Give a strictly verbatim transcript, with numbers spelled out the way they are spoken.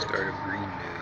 Start of Greendale.